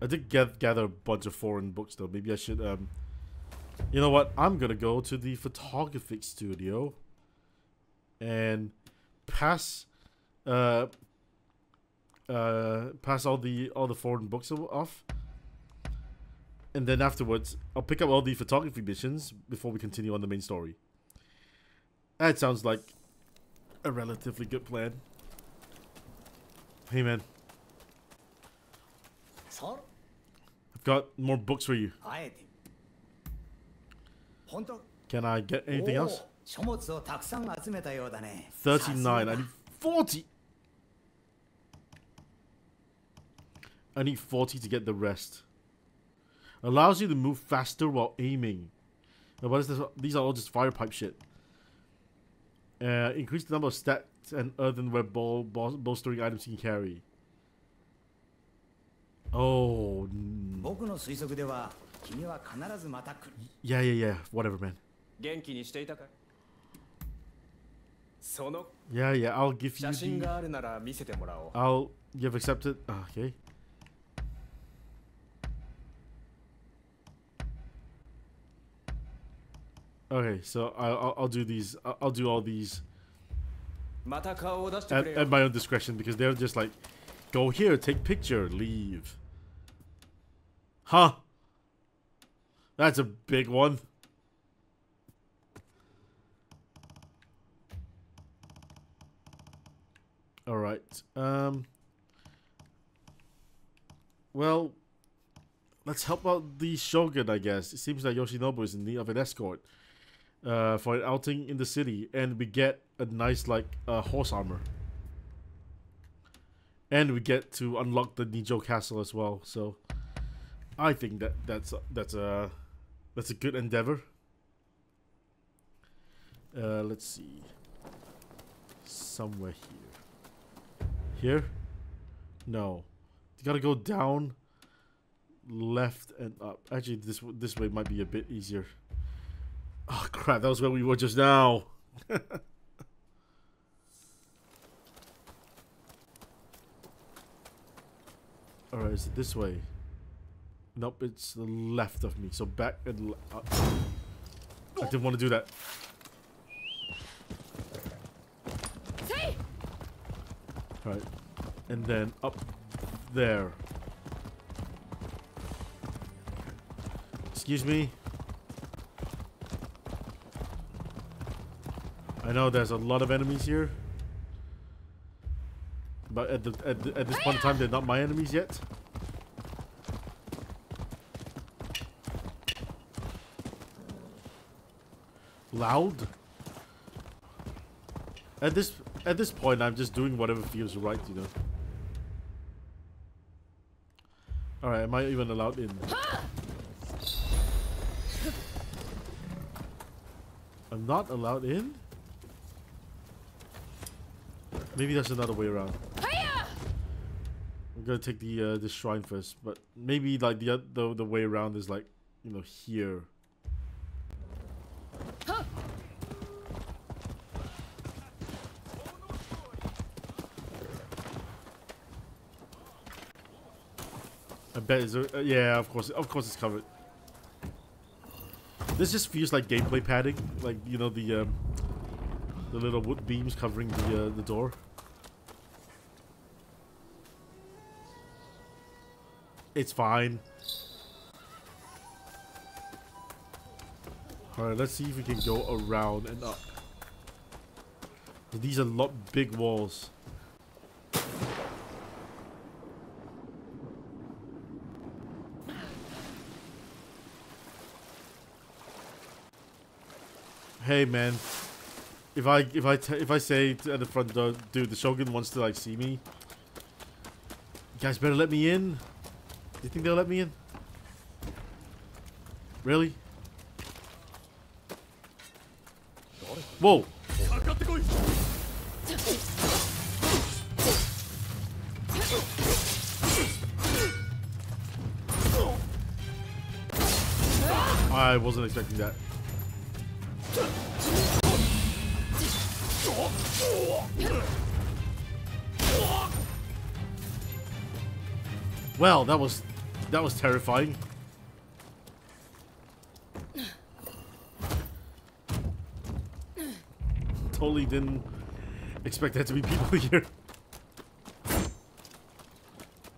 I did gather a bunch of foreign books though. Maybe I should, you know what? I'm gonna go to the photographic studio and pass all the foreign books off, and then afterwards I'll pick up all the photography missions before we continue on the main story. That sounds like a relatively good plan. Hey man, I've got more books for you. Can I get anything else? 39. I need 40. I need 40 to get the rest. Allows you to move faster while aiming. Now, what is this? These are all just fire pipe shit. Increase the number of stats and earthenware bolstering items you can carry. Oh. Yeah, yeah, yeah. Whatever, man. Yeah, yeah. I'll give you the... I'll... You've accepted? Okay. Okay, so I'll do these. I'll do all these at my own discretion, because they're just like, go here, take picture, leave. Huh? That's a big one. All right. Well, let's help out the Shogun, I guess. It seems like Yoshinobu is in need of an escort. For an outing in the city, and we get a nice like horse armor, and we get to unlock the Nijou Castle as well. So I think that that's a good endeavor. Let's see, somewhere here. Here? No, you gotta go down, left, and up. Actually, this way might be a bit easier. Oh crap, that was where we were just now. Alright, is it this way? Nope, it's the left of me. So back and I didn't want to do that. Alright, and then up there. Excuse me. I know there's a lot of enemies here, but at this point in time, they're not my enemies yet. Loud. At this point, I'm just doing whatever feels right, you know. All right, am I even allowed in? I'm not allowed in? Maybe that's another way around. I'm gonna take the shrine first, but maybe like the way around is like, you know, here. Huh. I bet it's yeah, of course it's covered. This just feels like gameplay padding, like, you know, the little wood beams covering the door. It's fine. Alright, let's see if we can go around and up. These are big walls. Hey man, if I say at the front door, dude, the Shogun wants to like see me. You guys better let me in. Do you think they'll let me in? Really? Whoa! I wasn't expecting that. Well, that was That was terrifying. Totally didn't expect there to be people here.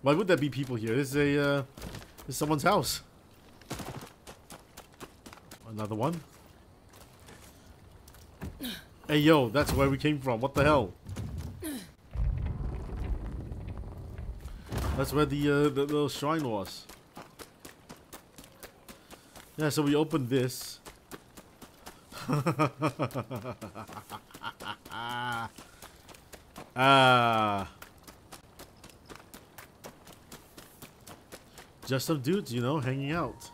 Why would there be people here? This is a, this is someone's house. Another one. Hey yo, that's where we came from. What the hell? That's where the little shrine was. Yeah, so we opened this. Just some dudes, you know, hanging out.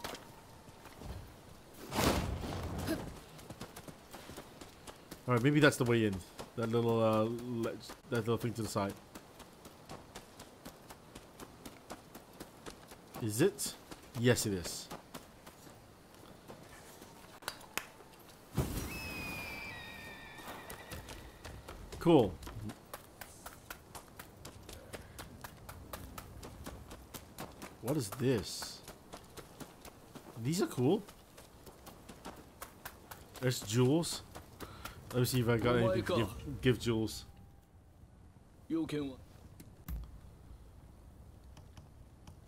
Alright, maybe that's the way in. That little thing to the side. Is it? Yes, it is. Cool. What is this? These are cool. There's jewels. Let me see if I got anything to give jewels.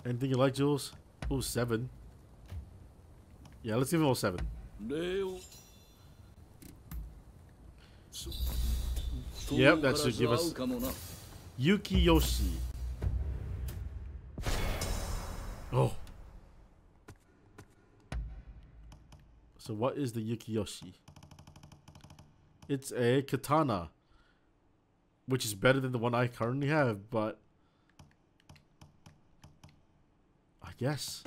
Anything you like, Jules? Oh, 7. Yeah, let's give him all 7. Yep, that should give us Yukiyoshi. Oh. So what is the Yukiyoshi? It's a katana, which is better than the one I currently have, but yes.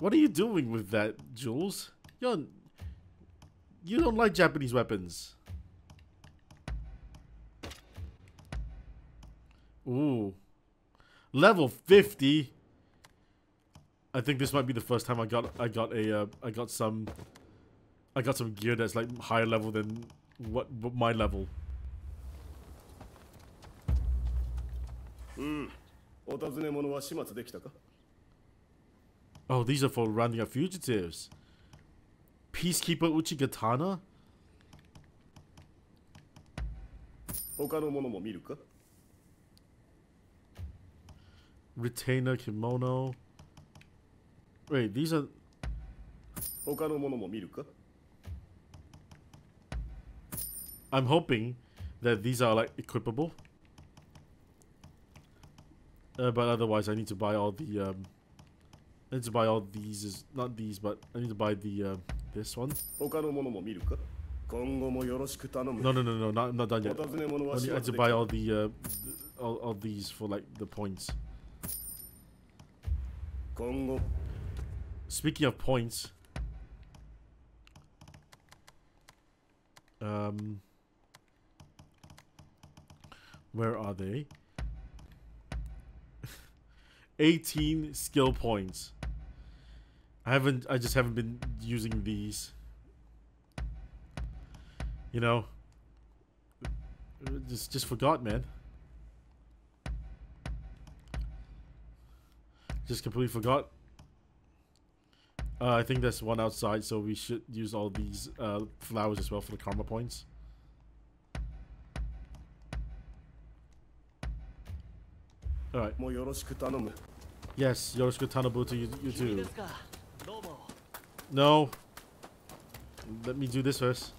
What are you doing with that, Jules? You don't like Japanese weapons. Ooh. Level 50. I think this might be the first time I got some gear that's like higher level than what my level. Oh, these are for rounding up fugitives. Peacekeeper Uchigatana? Retainer kimono. Wait, these are... I'm hoping that these are like equipable. But otherwise, I need to buy all the. I need to buy all these. Not these, but I need to buy the this one. No, not done yet. I need to buy all the all these for like the points. Speaking of points, where are they? 18 skill points. I just haven't been using these. You know, just forgot, man. Just completely forgot. I think there's one outside, so we should use all these flowers as well for the karma points. All right. Yes, Yorosuke Tanabuta, you too. No. Let me do this first.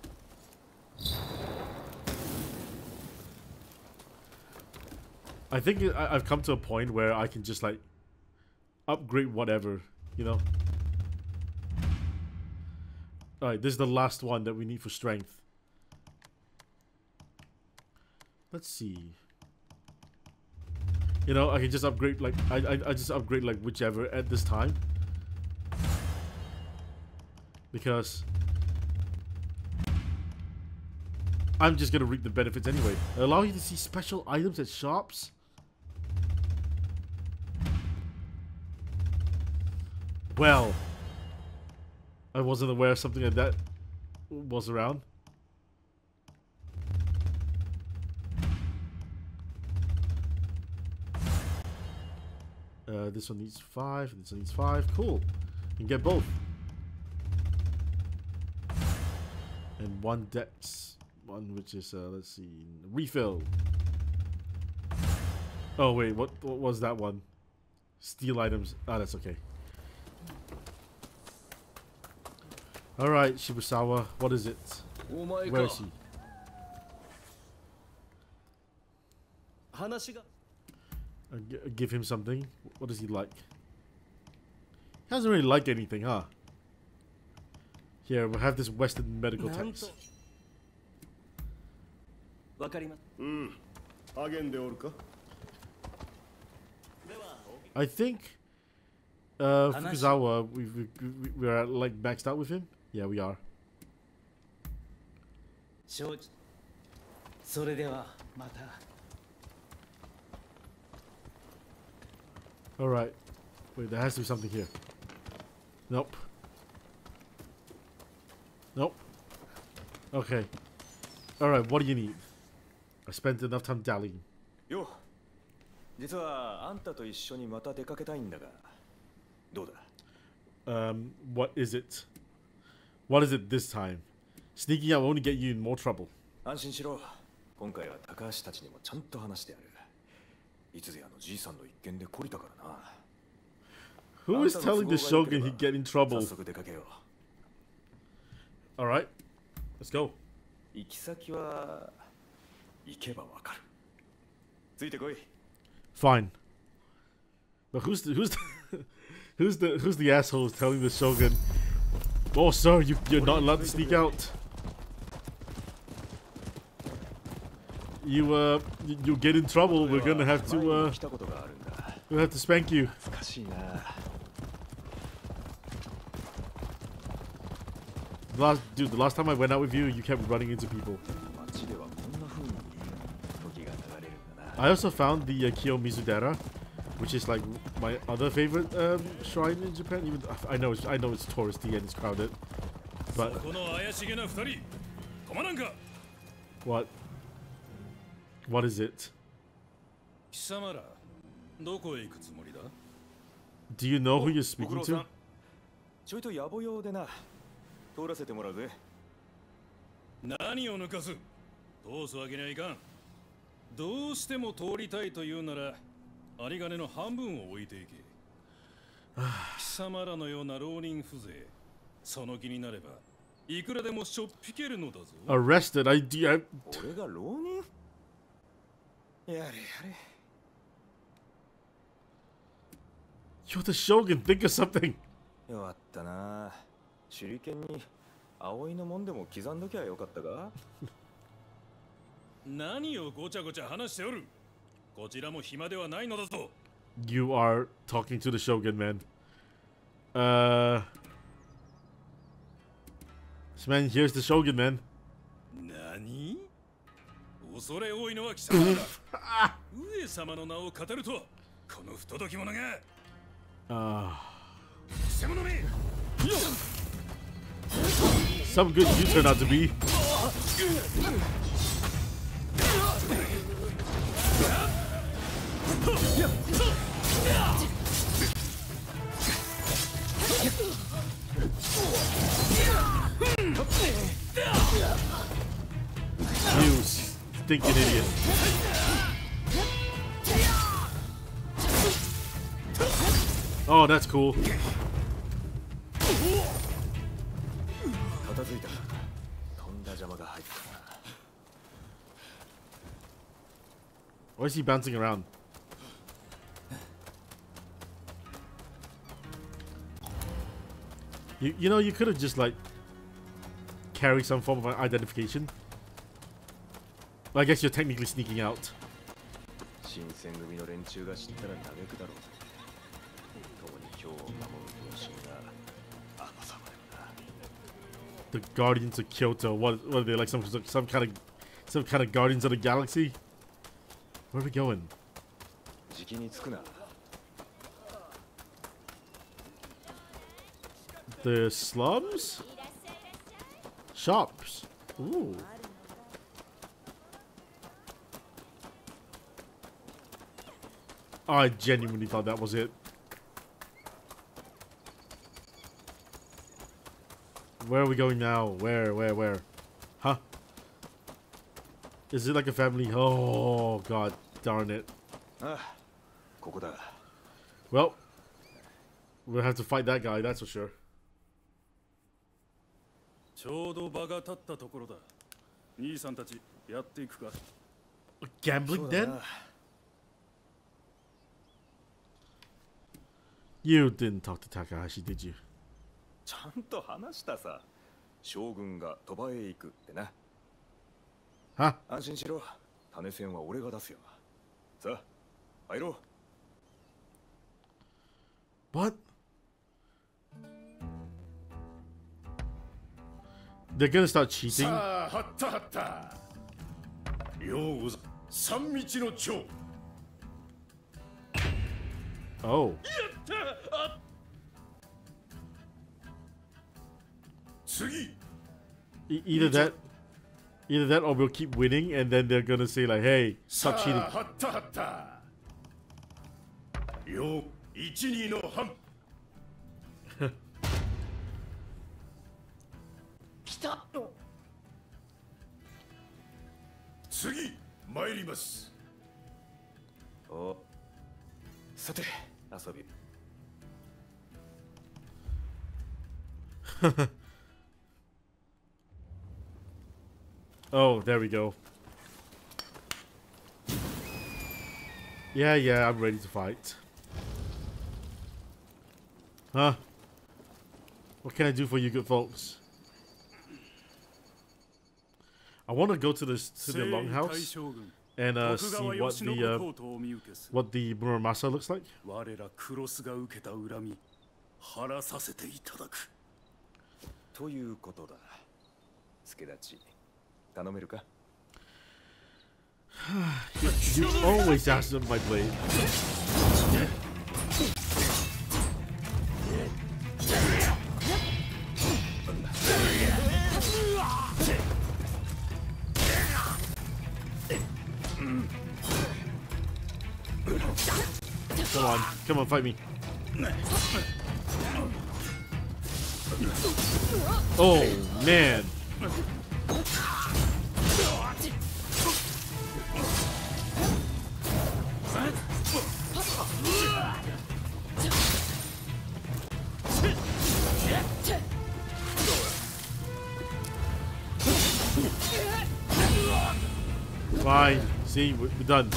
I think I've come to a point where I can just like upgrade whatever, you know. All right, this is the last one that we need for strength. Let's see. You know, I can just upgrade like I just upgrade like whichever at this time, because I'm just gonna reap the benefits anyway. Allow you to see special items at shops. Well, I wasn't aware something like that was around. This one needs 5, and this one needs 5. Cool. You can get both. And one dex. One which is, let's see, refill. Oh, wait, what was that one? Steal items. Ah, that's okay. Alright, Shibusawa, what is it? Where is he? Give him something. What does he like? He doesn't really like anything, huh? Here, we'll have this Western medical text. I think Fukuzawa, we're like maxed out with him. Yeah, we are. Alright. Wait, there has to be something here. Nope. Nope. Okay. Alright, what do you need? I spent enough time dallying. Yo. What is it? What is it this time? Sneaking out will only get you in more trouble. Who is telling the Shogun he'd get in trouble? Alright, let's go. Fine. But who's the asshole who's telling the Shogun, oh sir, you're not allowed to sneak out. You get in trouble. We're gonna have to we'll have to spank you. The last time I went out with you, you kept running into people. I also found the Kiyomizudera, which is like my other favorite shrine in Japan. Even I know it's touristy and it's crowded, but what? What is it? Do you know who you're speaking to? Arrested? I... You're the Shogun, think of something! You are talking to the Shogun, man. This man here's the Shogun, man. Nani? Some good you turn out to be. Use. Stinking idiot. Oh, that's cool. Why is he bouncing around? You know, you could have just like carried some form of identification. Well, I guess you're technically sneaking out. The Guardians of Kyoto. What are they like? Some kind of Guardians of the Galaxy? Where are we going? The slums? Shops. Ooh. I genuinely thought that was it. Where are we going now? Where? Huh? Is it like a family? Oh, god darn it. Well, we'll have to fight that guy, that's for sure. Gambling den? You didn't talk to Takahashi, did you? Huh? What? They're gonna start cheating. Oh. Either that or we'll keep winning and then they're gonna say like, hey, stop cheating. Oh, there we go. Yeah, I'm ready to fight. Huh? What can I do for you good folks? I want to go to the longhouse and see what the Muramasa looks like. You always ask them my blade. Come on, fight me. Oh, man. Fine. See, we're done.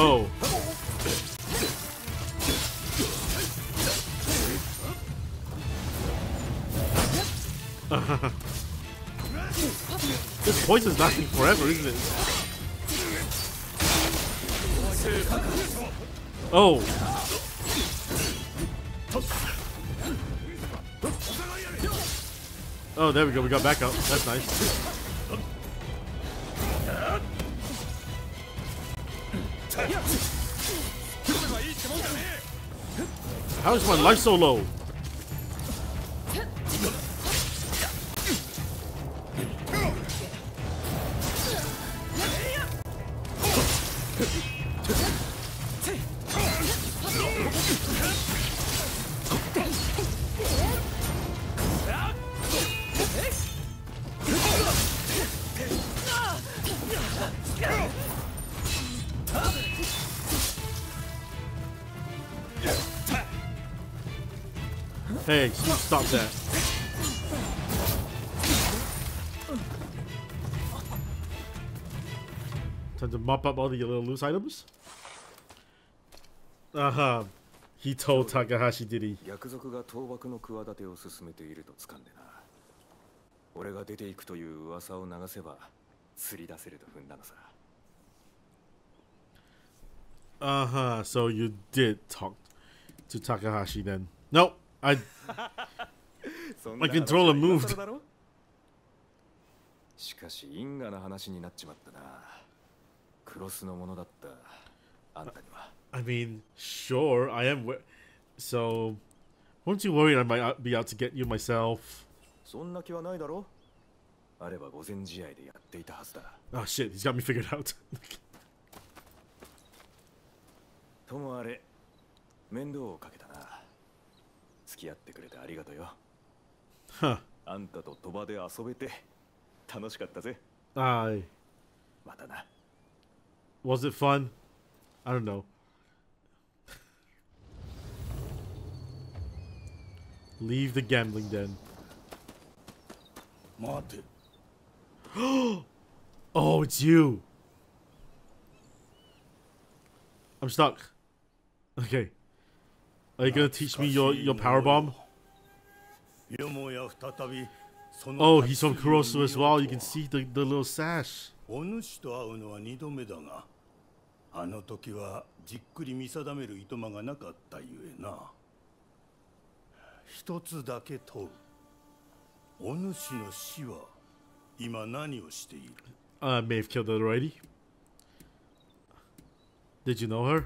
Oh. This poison's lasting forever, isn't it? Oh. Oh, there we go. We got back up. That's nice. How is my life so low? Hey, stop that. Time to mop up all the little loose items? Aha. He told Takahashi, did he? Aha, so you did talk to Takahashi then. Nope. My controller moved. I mean, sure, I am. So, weren't you worried I might be out to get you myself? Oh shit, he's got me figured out. Huh. Aye. Was it fun? I don't know. Leave the gambling den. Oh, it's you. I'm stuck. Okay. Are you gonna teach me your power bomb? Oh, he's from Kuroso as well. You can see the little sash. I may have killed her already. Did you know her?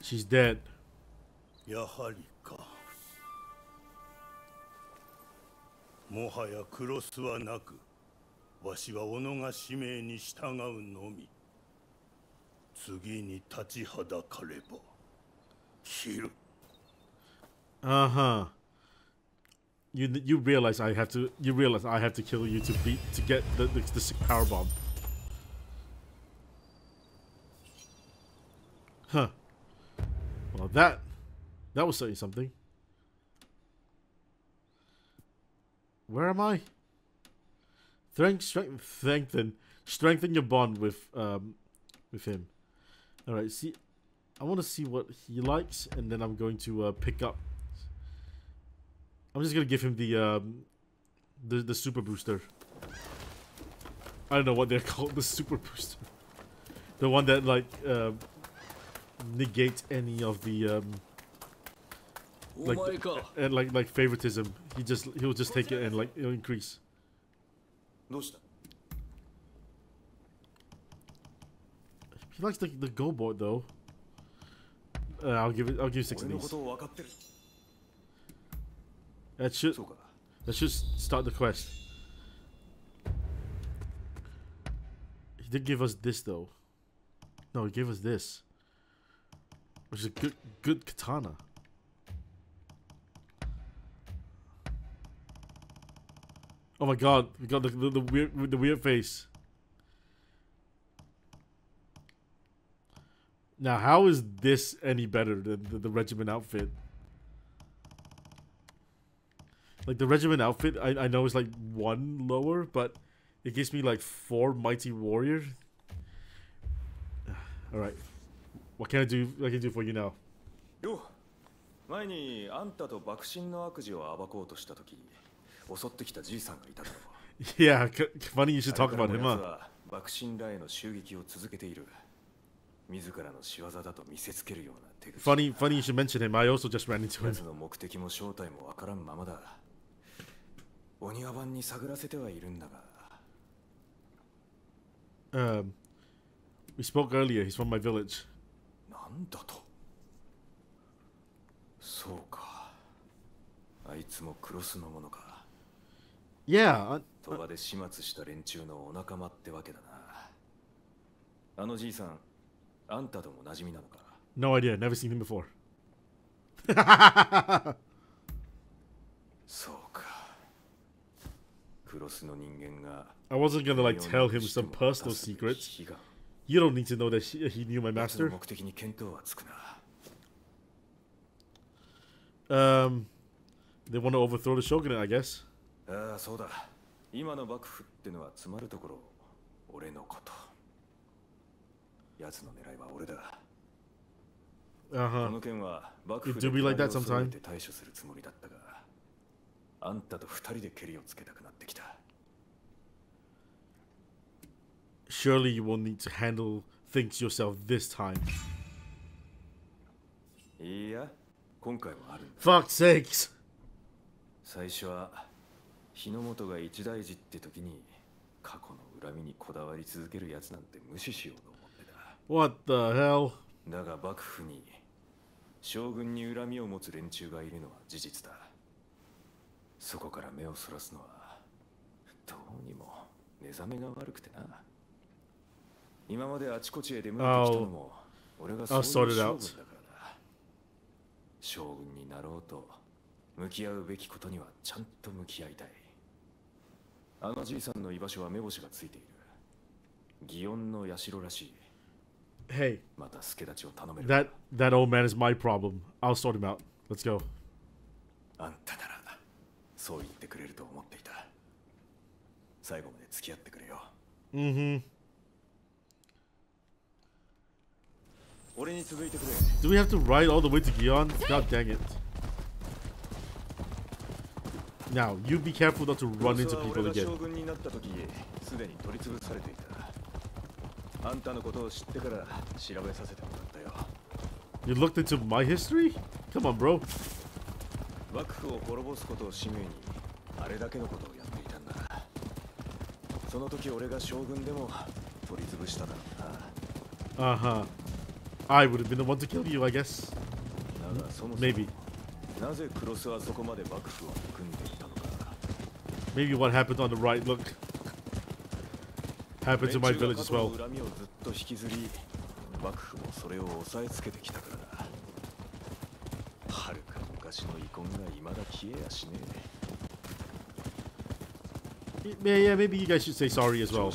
She's dead. Uh-huh. You realize I have to kill you to get the sick power bomb. Huh. Well, that was certainly something. Where am I? Strengthen your bond with him. All right. See, I want to see what he likes, and then I'm going to pick up. I'm just gonna give him the super booster. I don't know what they're called. The super booster, the one that like negates any of the like favoritism. He'll just take it and like it'll increase. He likes the go board though. I'll give 6 of these. That should start the quest. He did give us this though. No, he gave us this, which is a good katana. Oh my god, we got the weird face. Now, how is this any better than the regiment outfit? Like the regiment outfit, I know is like 1 lower, but it gives me like 4 mighty warriors. All right, what can I do? What can I do for you now? Yeah, funny you should talk about him, huh? Funny you should mention him. I also just ran into him. We spoke earlier. He's from my village. Yeah. No idea. Never seen him before. I wasn't gonna like tell him some personal secrets. You don't need to know that he knew my master. They want to overthrow the shogunate, I guess. It do be like that sometimes. Surely you will need to handle things yourself this time. Fuck's sakes! What the hell? I'll sort it out. 将軍になろうと向き合うべきことにはちゃんと向き合いたい。あのじいさんの居場所は目星がついている。祇園の社らしい。Hey, that old man is my problem. I'll sort him out. Let's go. Do we have to ride all the way to Gion? God dang it. Now, you be careful not to run into people again. You looked into my history? Come on, bro. Uh-huh. I would have been the one to kill you, I guess. Maybe. Maybe what happened on the right, look. Happened to my village as well. Yeah, maybe you guys should say sorry as well.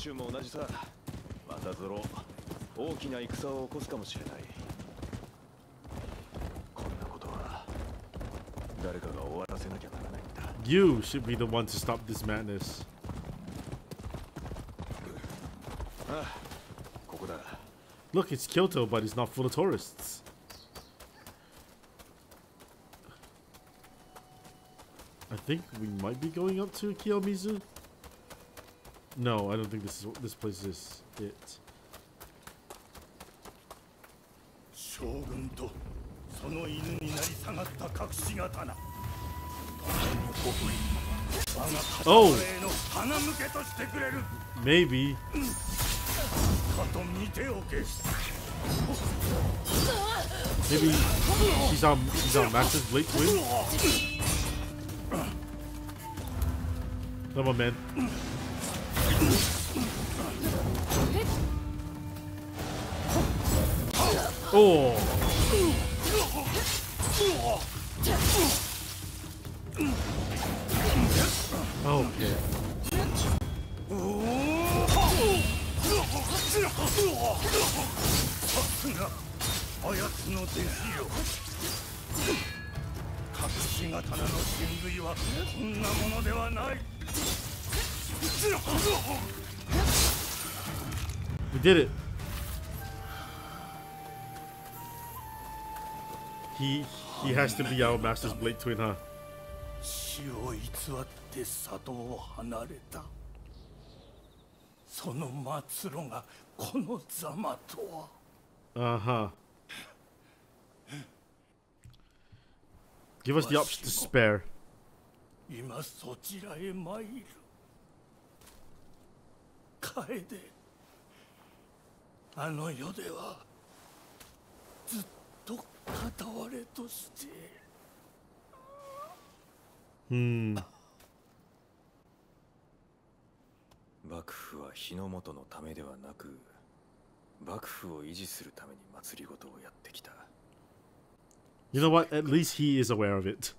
You should be the one to stop this madness. Look, it's Kyoto, but it's not full of tourists. I think we might be going up to Kiyomizu. No, I don't think this is what this place is. It. Shogun to sono inu ni nari sagatta Kakushigatana. Oh, maybe. Maybe she's our master's blade twin. Come on, man. Oh. Okay. We did it. He has to be our master's blade twin, huh? Uh-huh. Give us the option to spare. Hmm. You know what? At least he is aware of it.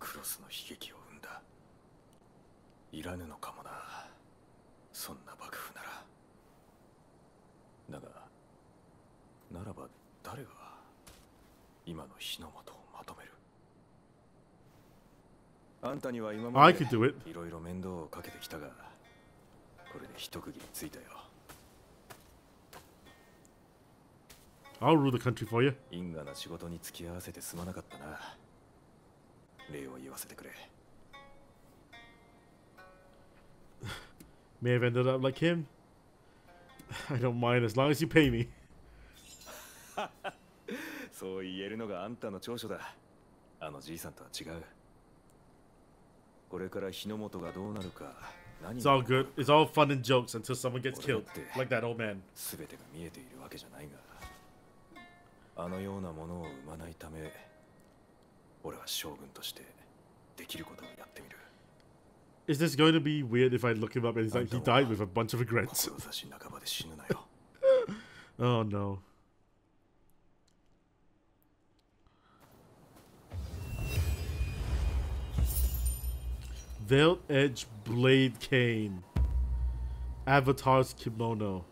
I could do it. I'll rule the country for you. May have ended up like him. I don't mind as long as you pay me. It's all good. It's all fun and jokes until someone gets killed, like that old man. Is this going to be weird if I look him up and he's like, he died with a bunch of regrets? Oh no. Veiled Edge Blade Cane. Avatar's Kimono.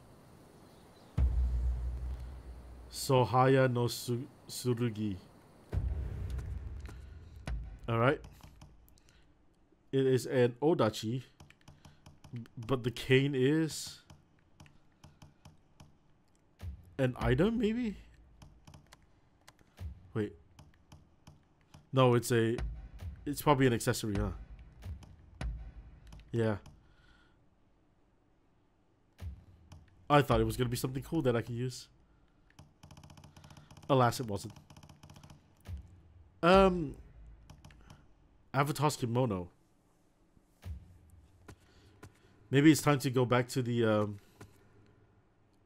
Sohaya no Tsurugi. Alright. It is an Odachi. But the cane is... an item, maybe? Wait. No, it's a... it's probably an accessory, huh? Yeah. I thought it was gonna be something cool that I could use. Alas, it wasn't. Avatar's Kimono. Maybe it's time to go back to the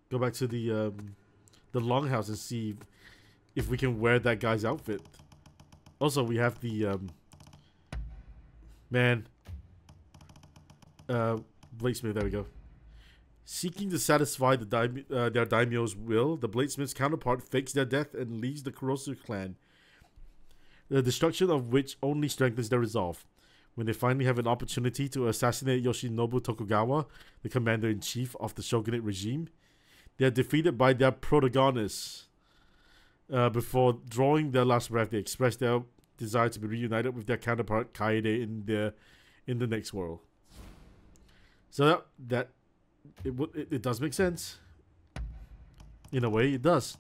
the longhouse and see if we can wear that guy's outfit. Also, we have the bladesmith. There we go. Seeking to satisfy the their daimyo's will, the bladesmith's counterpart fakes their death and leaves the Kuroso clan, the destruction of which only strengthens their resolve. When they finally have an opportunity to assassinate Yoshinobu Tokugawa, the commander-in-chief of the shogunate regime, they are defeated by their protagonist. Before drawing their last breath, they express their desire to be reunited with their counterpart Kaede in the next world. So it does make sense. In a way, it does.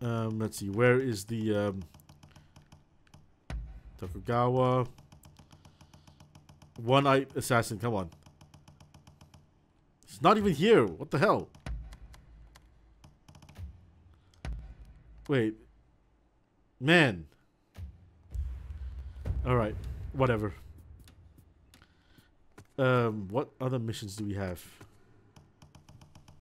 Let's see. Where is the Tokugawa? One-eyed assassin. Come on. It's not even here. What the hell? Wait. Man. All right. Whatever. What other missions do we have?